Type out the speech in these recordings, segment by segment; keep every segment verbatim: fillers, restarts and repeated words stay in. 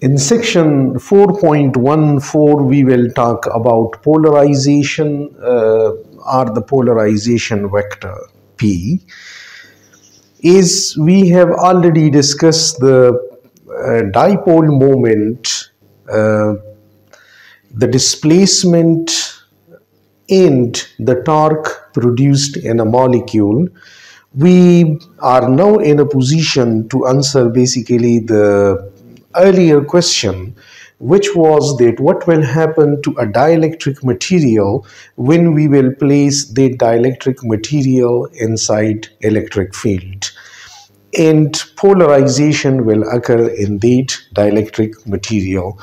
In section four point one four, we will talk about polarization uh, or the polarization vector P. Is we have already discussed the uh, dipole moment, uh, the displacement and the torque produced in a molecule. We are now in a position to answer basically the earlier question, which was that what will happen to a dielectric material when we will place the dielectric material inside electric field, and polarization will occur in that dielectric material.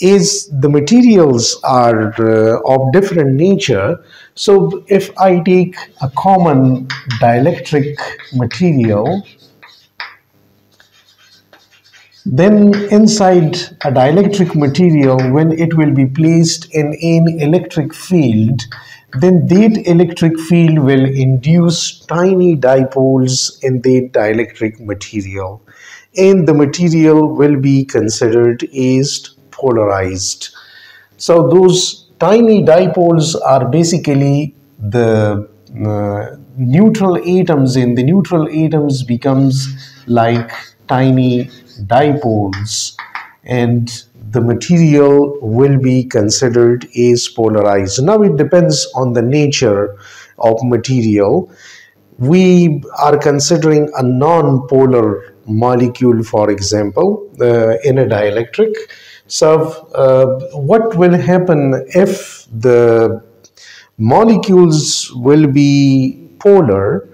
Is the materials are uh, of different nature, so if I take a common dielectric material, then inside a dielectric material, when it will be placed in an electric field, then that electric field will induce tiny dipoles in that dielectric material, and the material will be considered as polarized. So those tiny dipoles are basically the uh, neutral atoms, and the neutral atoms becomes like tiny dipoles, and the material will be considered as polarized. Now it depends on the nature of material. We are considering a non-polar molecule, for example, uh, in a dielectric. So uh, what will happen if the molecules will be polar?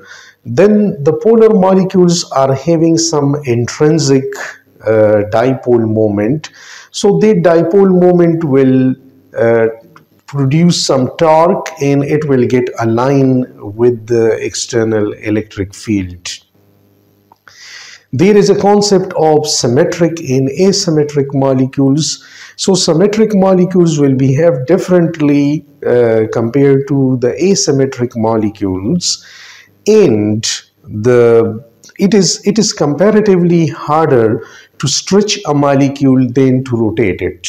Then the polar molecules are having some intrinsic uh, dipole moment. So the dipole moment will uh, produce some torque, and it will get aligned with the external electric field. There is a concept of symmetric and asymmetric molecules. So symmetric molecules will behave differently uh, compared to the asymmetric molecules. And the it is it is comparatively harder to stretch a molecule than to rotate it.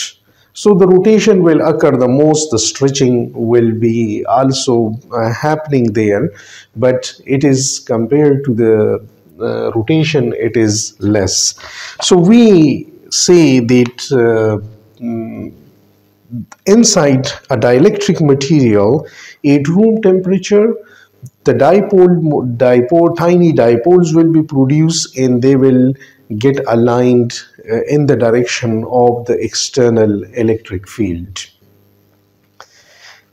So the rotation will occur the most, the stretching will be also uh, happening there, but it is compared to the uh, rotation, it is less. So we say that uh, mm, inside a dielectric material at room temperature, the dipole, dipole, tiny dipoles will be produced, and they will get aligned uh, in the direction of the external electric field.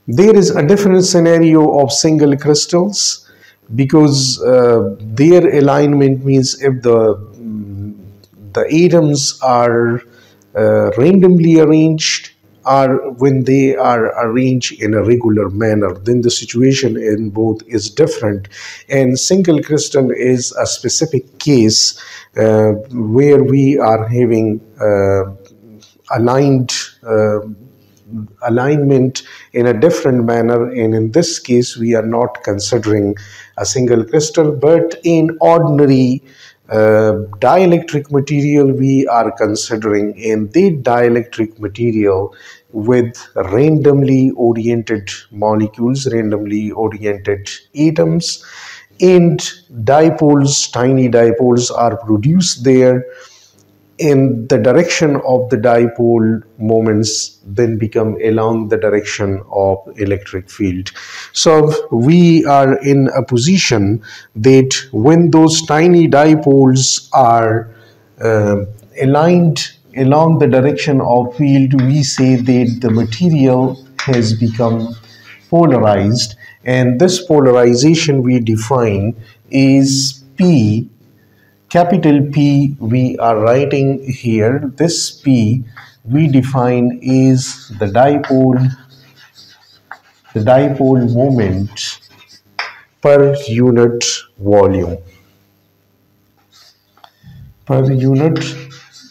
There is a different scenario of single crystals, because uh, their alignment means if the, um, the atoms are uh, randomly arranged, or when they are arranged in a regular manner, then the situation in both is different. And single crystal is a specific case uh, where we are having uh, aligned uh, alignment in a different manner, and in this case we are not considering a single crystal, but in ordinary Uh, dielectric material we are considering, in the dielectric material with randomly oriented molecules, randomly oriented atoms, and dipoles, tiny dipoles are produced there, and the direction of the dipole moments then become along the direction of electric field. So we are in a position that when those tiny dipoles are uh, aligned along the direction of field, we say that the material has become polarized, and this polarization we define is P. Capital P we are writing here. This P we define is the dipole, the dipole moment per unit volume, per unit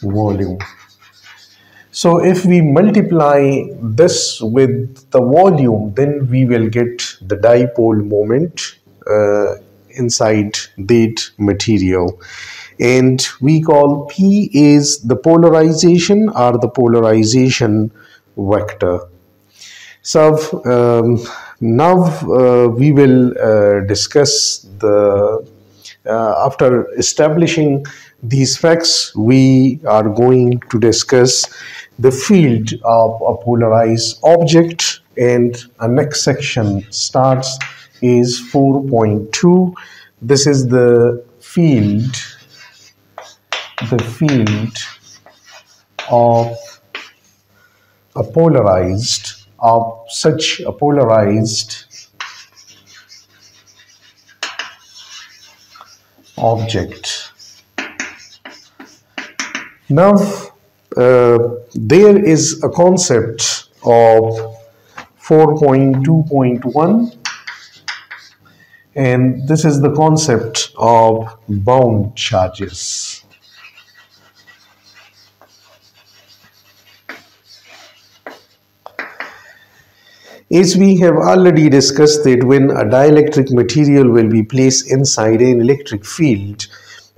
volume. So if we multiply this with the volume, then we will get the dipole moment uh, inside that material. And we call P is the polarization or the polarization vector. So um, now uh, we will uh, discuss the, uh, after establishing these facts, we are going to discuss the field of a polarized object, and our next section starts is four point two. This is the field, the field of a polarized, of such a polarized object. Now, uh, there is a concept of four point two point one, and this is the concept of bound charges. As we have already discussed that when a dielectric material will be placed inside an electric field,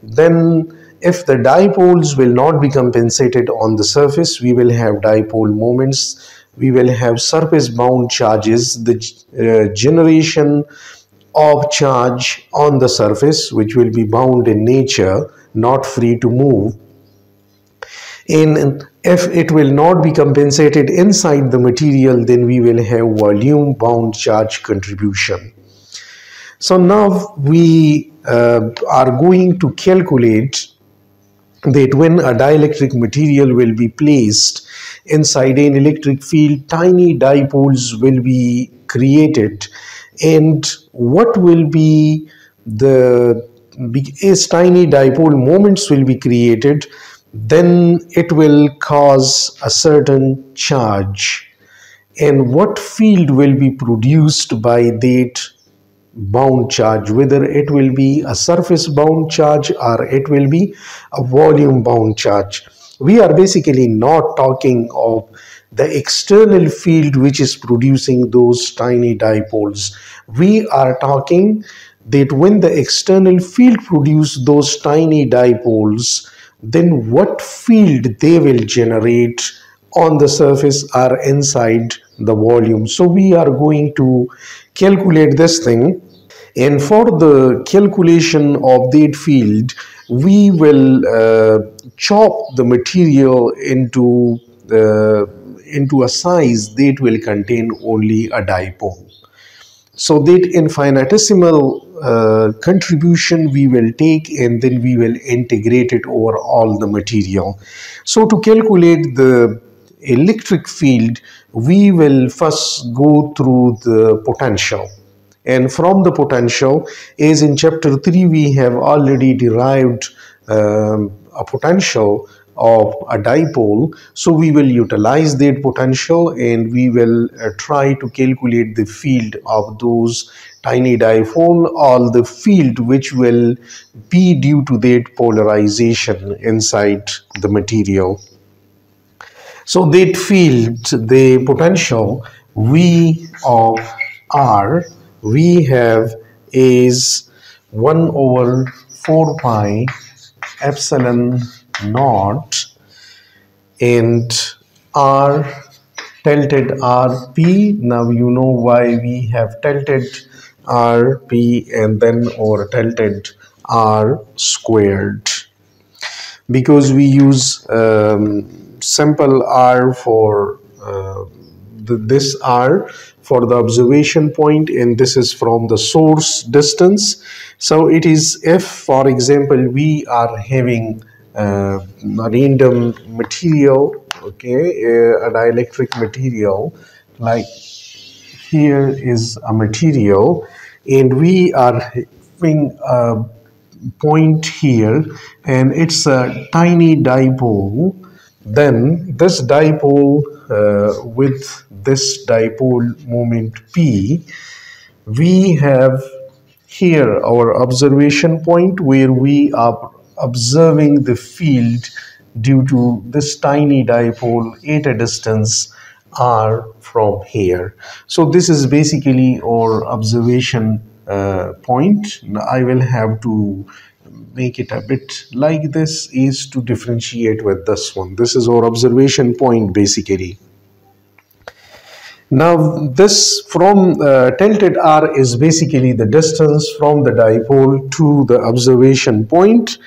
then if the dipoles will not be compensated on the surface, we will have dipole moments, we will have surface bound charges, the uh, generation of charge on the surface which will be bound in nature, not free to move. And if it will not be compensated inside the material, then we will have volume bound charge contribution. So now we uh, are going to calculate that when a dielectric material will be placed inside an electric field, tiny dipoles will be created, and what will be the, as tiny dipole moments will be created, then it will cause a certain charge, and what field will be produced by that bound charge, whether it will be a surface bound charge or it will be a volume bound charge. We are basically not talking of the external field which is producing those tiny dipoles. We are talking that when the external field produces those tiny dipoles, then what field they will generate on the surface or inside the volume. So we are going to calculate this thing, and for the calculation of that field we will uh, chop the material into uh, into a size that will contain only a dipole. So that infinitesimal uh, contribution we will take, and then we will integrate it over all the material. So to calculate the electric field, we will first go through the potential, and from the potential, as in chapter three we have already derived um, a potential of a dipole, so we will utilize that potential and we will uh, try to calculate the field of those tiny dipole, or the field which will be due to that polarization inside the material. So that field, the potential V of R, we have is one over four pi epsilon naught, and R tilted R P. Now you know why we have tilted R P and then over tilted R squared, because we use um, simple R for uh, the, this R for the observation point, and this is from the source distance. So it is, if for example we are having uh, a random material, okay, a dielectric material, like here is a material and we are having a point here and it's a tiny dipole, then this dipole uh, with this dipole moment P, we have here our observation point where we are observing the field due to this tiny dipole at a distance R from here. So this is basically our observation uh, point, I will have to make it a bit like this is to differentiate with this one. This is our observation point basically. Now this from uh, tilted R is basically the distance from the dipole to the observation point,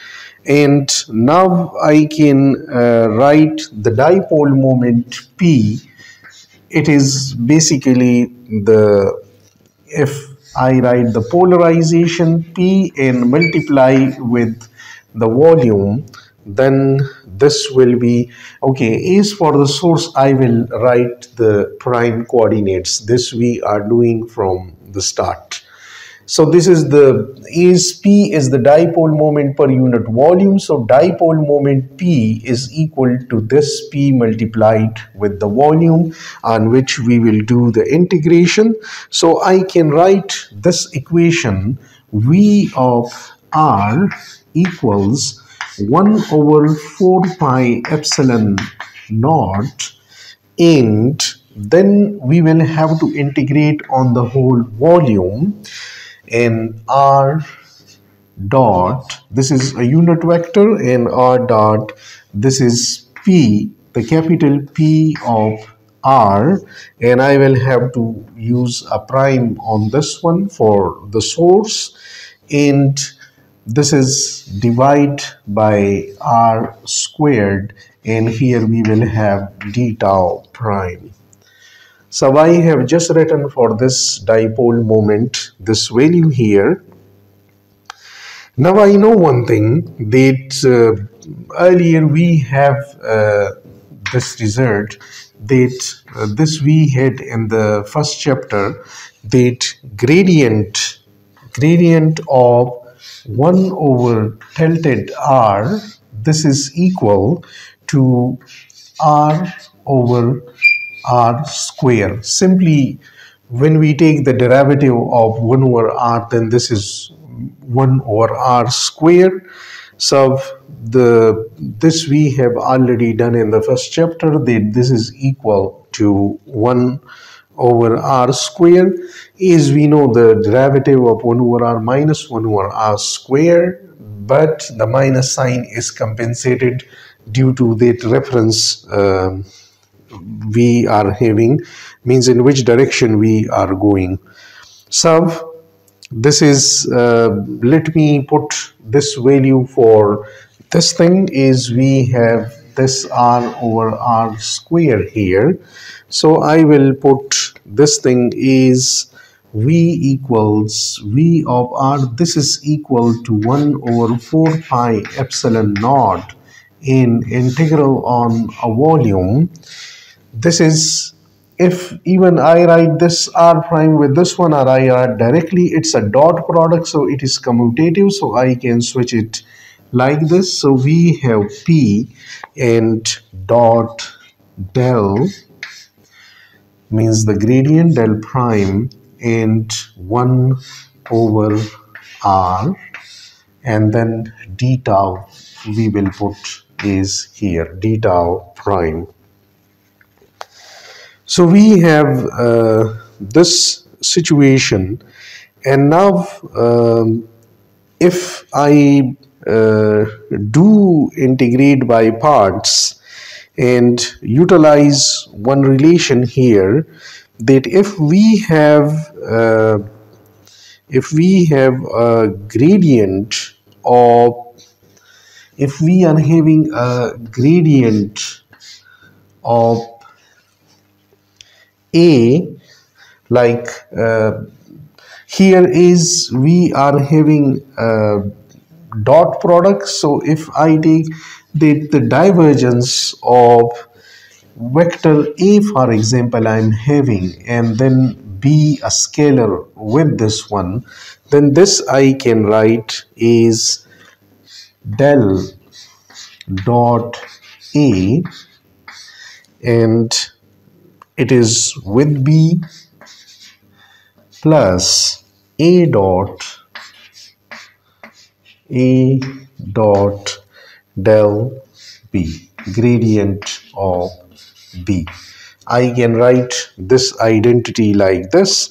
and now I can uh, write the dipole moment P. It is basically the, if I write the polarization P and multiply with the volume, then this will be, okay, is for the source I will write the prime coordinates. This we are doing from the start. So this is the, is P is the dipole moment per unit volume. So dipole moment P is equal to this P multiplied with the volume, on which we will do the integration. So I can write this equation V of R equals one over four pi epsilon naught, and then we will have to integrate on the whole volume. And R dot, this is a unit vector, and R dot, this is P, the capital P of R, and I will have to use a prime on this one for the source, and this is divide by R squared, and here we will have d tau prime. So I have just written for this dipole moment this value here. Now I know one thing, that uh, earlier we have uh, this result, that uh, this we had in the first chapter, that gradient, gradient of one over tilted R, this is equal to R over R square. Simply when we take the derivative of one over R, then this is one over R square. So the this we have already done in the first chapter, that this is equal to one over R square. Is we know the derivative of one over R minus one over R square, but the minus sign is compensated due to that reference uh, we are having, means in which direction we are going. So this is, uh, let me put this value for this thing, is we have this R over R square here. So I will put this thing is V equals V of R, this is equal to one over four pi epsilon naught in integral on a volume. This is, if even I write this R prime with this one, or I write directly, it's a dot product, so it is commutative, so I can switch it like this. So we have P and dot del, means the gradient del prime, and one over R, and then d tau we will put is here, d tau prime. So we have uh, this situation, and now um, if I uh, do integrate by parts and utilize one relation here, that if we have uh, if we have a gradient of, if we are having a gradient of A, like uh, here is we are having a dot product, so if I take that the divergence of vector A, for example, I'm having, and then B a scalar with this one, then this I can write is del dot A, and it is with B, plus A dot A dot del B, gradient of B. I can write this identity like this,